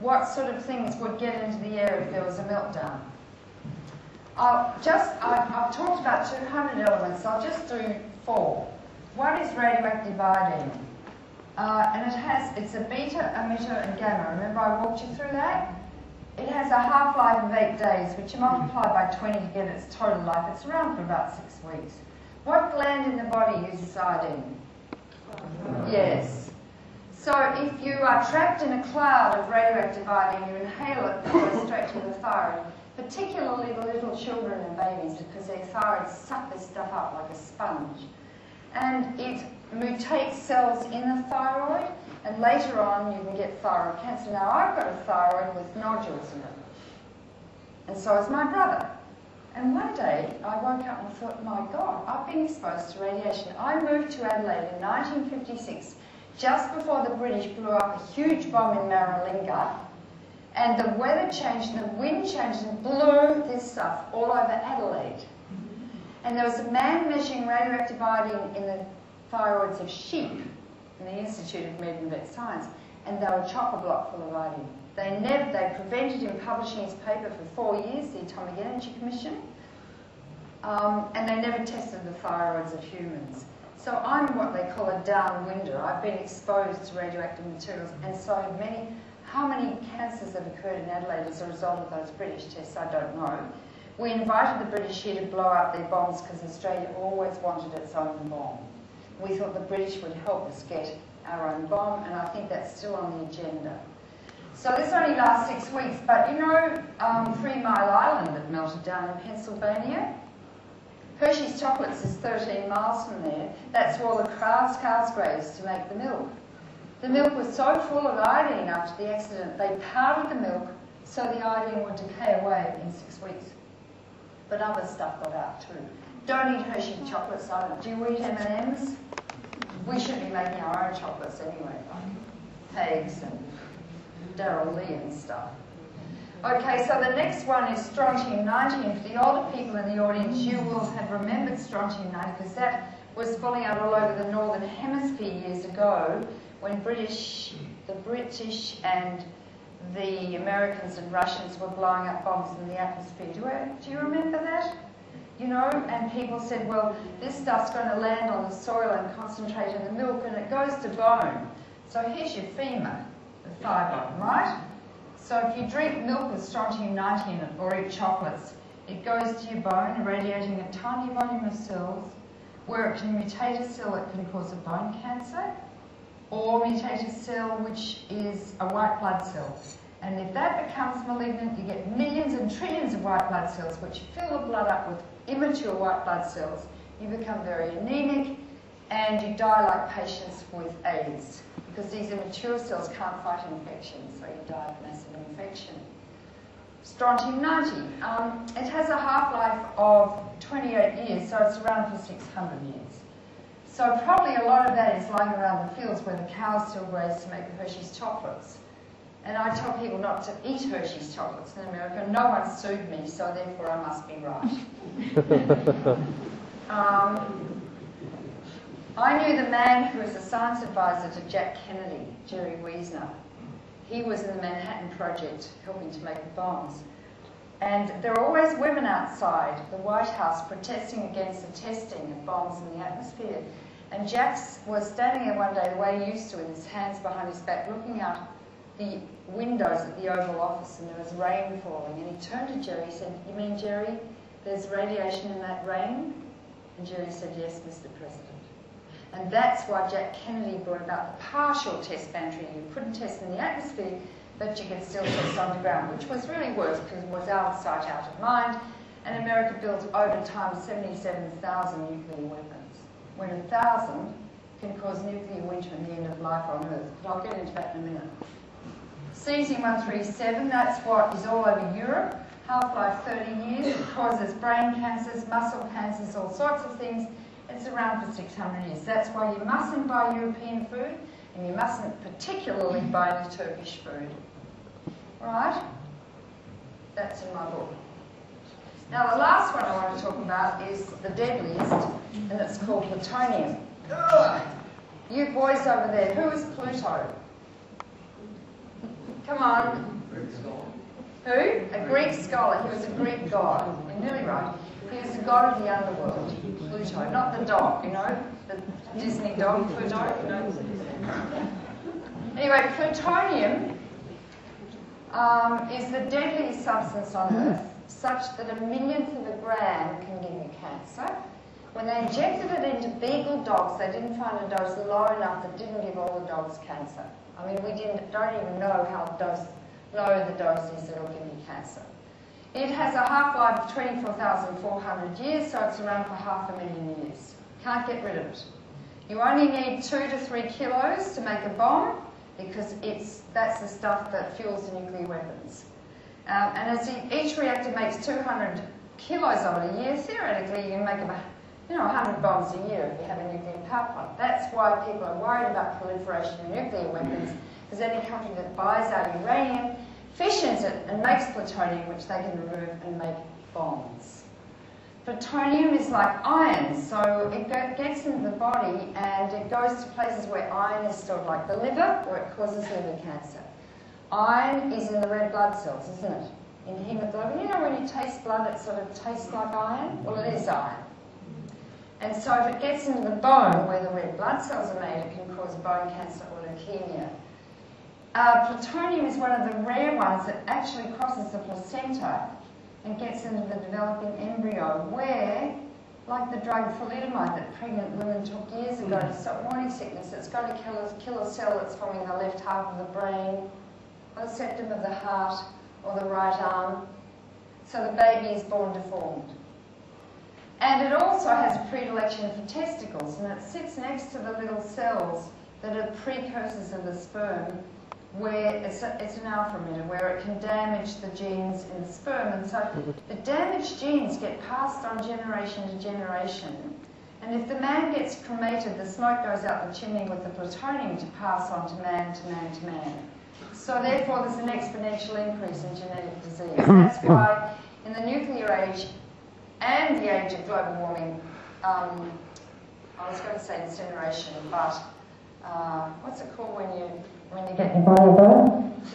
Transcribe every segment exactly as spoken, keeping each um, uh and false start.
what sort of things would get into the air if there was a meltdown. I'll just, I've, I've talked about two hundred elements, I'll just do four. One is radioactive iodine, uh, and it has, it's a beta, emitter, and gamma. Remember I walked you through that? It has a half-life of eight days, which you multiply by twenty to get its total life. It's around for about six weeks. What gland in the body uses iodine? Yes. So if you are trapped in a cloud of radioactive iodine, you inhale it and it goes straight to the thyroid, particularly the little children and babies, because their thyroids suck this stuff up like a sponge. And it mutates cells in the thyroid, and later on you can get thyroid cancer. Now I've got a thyroid with nodules in it, and so is my brother. And one day I woke up and thought, my God, I've been exposed to radiation. I moved to Adelaide in nineteen fifty-six, just before the British blew up a huge bomb in Maralinga, and the weather changed and the wind changed and blew this stuff all over Adelaide. And there was a man measuring radioactive iodine in the thyroids of sheep in the Institute of Medical Vet Science, and they were chock-a-block full of iodine. They, never, they prevented him publishing his paper for four years, the Atomic Energy Commission, um, and they never tested the thyroids of humans. So I'm what they call a downwinder. I've been exposed to radioactive materials, and so have many. How many cancers have occurred in Adelaide as a result of those British tests, I don't know. We invited the British here to blow up their bombs because Australia always wanted its own bomb. We thought the British would help us get our own bomb, and I think that's still on the agenda. So this only lasts six weeks, but you know um, Three Mile Island that melted down in Pennsylvania? Hershey's Chocolates is thirteen miles from there. That's where all the crowds' cows grazed to make the milk. The milk was so full of iodine after the accident, they powdered the milk so the iodine would decay away in six weeks. But other stuff got out too. Don't eat Hershey's chocolates either. Do you eat M and Ms? We should be making our own chocolates anyway, like Hague's and Daryl Lee and stuff. Okay, so the next one is strontium ninety. And for the older people in the audience, you will have remembered strontium ninety because that was falling out all over the northern hemisphere years ago when British, the British and the Americans and Russians were blowing up bombs in the atmosphere. Do you, do you remember that? You know, and people said, well, this stuff's going to land on the soil and concentrate in the milk, and it goes to bone. So here's your femur, the thigh bone, right? So if you drink milk with strontium ninety in it or eat chocolates, it goes to your bone, irradiating a tiny volume of cells. Where it can mutate a cell, it can cause a bone cancer, or mutate a cell which is a white blood cell. And if that becomes malignant, you get millions and trillions of white blood cells which fill the blood up with immature white blood cells. You become very anemic and you die like patients with AIDS because these immature cells can't fight infection, so you die of massive infection. Strontium ninety, um, it has a half-life of twenty-eight years, so it's around for six hundred years. So probably a lot of that is lying around the fields where the cows still graze to make the Hershey's chocolates. And I tell people not to eat Hershey's chocolates in America. No one sued me, so therefore I must be right. um, I knew the man who was a science advisor to Jack Kennedy, Jerry Wiesner. He was in the Manhattan Project helping to make the bombs. And there are always women outside the White House protesting against the testing of bombs in the atmosphere. And Jack was standing there one day the way he used to, with his hands behind his back, looking out the windows at the Oval Office, and there was rain falling. And he turned to Jerry and said, "You mean, Jerry, there's radiation in that rain?" And Jerry said, "Yes, Mister President." And that's why Jack Kennedy brought about the partial test ban treaty. You couldn't test in the atmosphere, but you could still test underground, which was really worse because it was out of sight, out of mind. And America built over time seventy-seven thousand nuclear weapons, when a thousand can cause nuclear winter and the end of life on Earth. But I'll get into that in a minute. C Z one thirty-seven, that's what is all over Europe, half-life thirty years, it causes brain cancers, muscle cancers, all sorts of things. It's around for six hundred years. That's why you mustn't buy European food, and you mustn't particularly buy any Turkish food. Right? That's in my book. Now the last one I want to talk about is the deadliest, and it's called plutonium. Ugh. You boys over there, who is Pluto? Come on. Greek scholar. Who? A Greek scholar. He was a Greek god. You're nearly right. He was the god of the underworld, Pluto. Not the dog, you know, the Disney dog, Pluto. You know. Anyway, plutonium um, is the deadliest substance on Earth, such that a millionth of a gram can give you cancer. When they injected it into beagle dogs, they didn't find a dose low enough that didn't give all the dogs cancer. I mean, we didn't, don't even know how dose, low the dose is that will give you cancer. It has a half-life of twenty-four thousand four hundred years, so it's around for half a million years. Can't get rid of it. You only need two to three kilos to make a bomb, because it's, that's the stuff that fuels the nuclear weapons. Um, and as each reactor makes two hundred kilos of it a year, theoretically you can make about, you know, one hundred bombs a year if you have a nuclear power plant. That's why people are worried about proliferation of nuclear weapons, because any country that buys our uranium fissions it and makes plutonium, which they can remove and make bombs. Plutonium is like iron, so it gets into the body and it goes to places where iron is stored, like the liver, where it causes liver cancer. Iron is in the red blood cells, isn't it? In hemoglobin. You know, when you taste blood, it sort of tastes like iron? Well, it is iron. And so if it gets into the bone, where the red blood cells are made, it can cause bone cancer or leukemia. Uh, plutonium is one of the rare ones that actually crosses the placenta and gets into the developing embryo where, like the drug thalidomide that pregnant women took years ago to stop morning sickness, it's going to kill a, kill a cell that's forming the left half of the brain, or the septum of the heart, or the right arm. So the baby is born deformed. And it also has a predilection for testicles, and it sits next to the little cells that are precursors of the sperm, where it's, a, it's an alpha emitter, where it can damage the genes in the sperm. And so the damaged genes get passed on generation to generation. And if the man gets cremated, the smoke goes out the chimney with the plutonium to pass on to man, to man, to man. So therefore, there's an exponential increase in genetic disease. That's why in the nuclear age and the age of global warming, um, I was going to say incineration, but uh, what's it called when you... When you get cremation.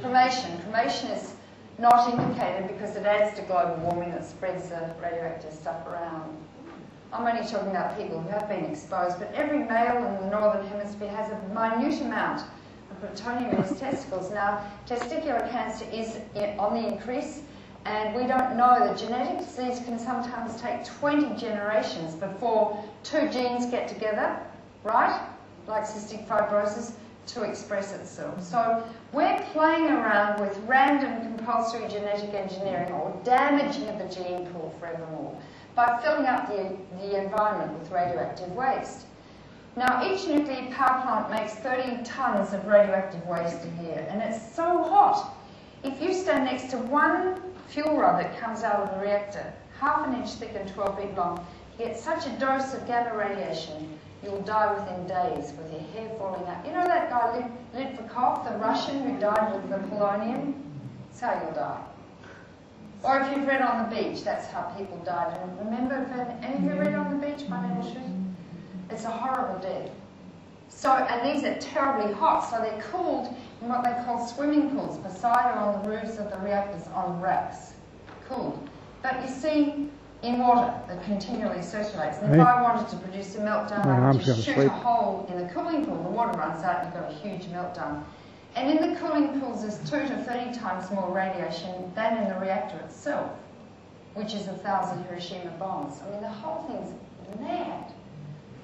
cremation. Cremation is not indicated because it adds to global warming that spreads the radioactive stuff around. I'm only talking about people who have been exposed, but every male in the northern hemisphere has a minute amount of plutonium in his testicles. Now, testicular cancer is on the increase, and we don't know that genetic disease can sometimes take twenty generations before two genes get together, right? Like cystic fibrosis, to express itself. So we're playing around with random compulsory genetic engineering or damaging of the gene pool forevermore by filling up the, the environment with radioactive waste. Now, each nuclear power plant makes thirty tonnes of radioactive waste a year, and it's so hot. If you stand next to one fuel rod that comes out of the reactor, half an inch thick and twelve feet long, you get such a dose of gamma radiation, you'll die within days with your hair falling out. You know that guy, Litvakov, the Russian who died with the polonium? That's how you'll die. Or if you've read On the Beach, that's how people died. And remember, and if you read On the Beach, my name is Susan, it's a horrible death. So, and these are terribly hot, so they're cooled in what they call swimming pools, beside or on the roofs of the reactors on racks. Cooled. But you see, in water that continually circulates. And if I wanted to produce a meltdown, I could just shoot sleep. a hole in the cooling pool. The water runs out and you've got a huge meltdown. And in the cooling pools there's two to thirty times more radiation than in the reactor itself, which is a thousand Hiroshima bombs. I mean, the whole thing's mad.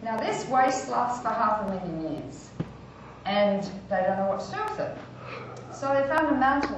Now, this waste lasts for half a million years, and they don't know what to do with it. So they found a mountain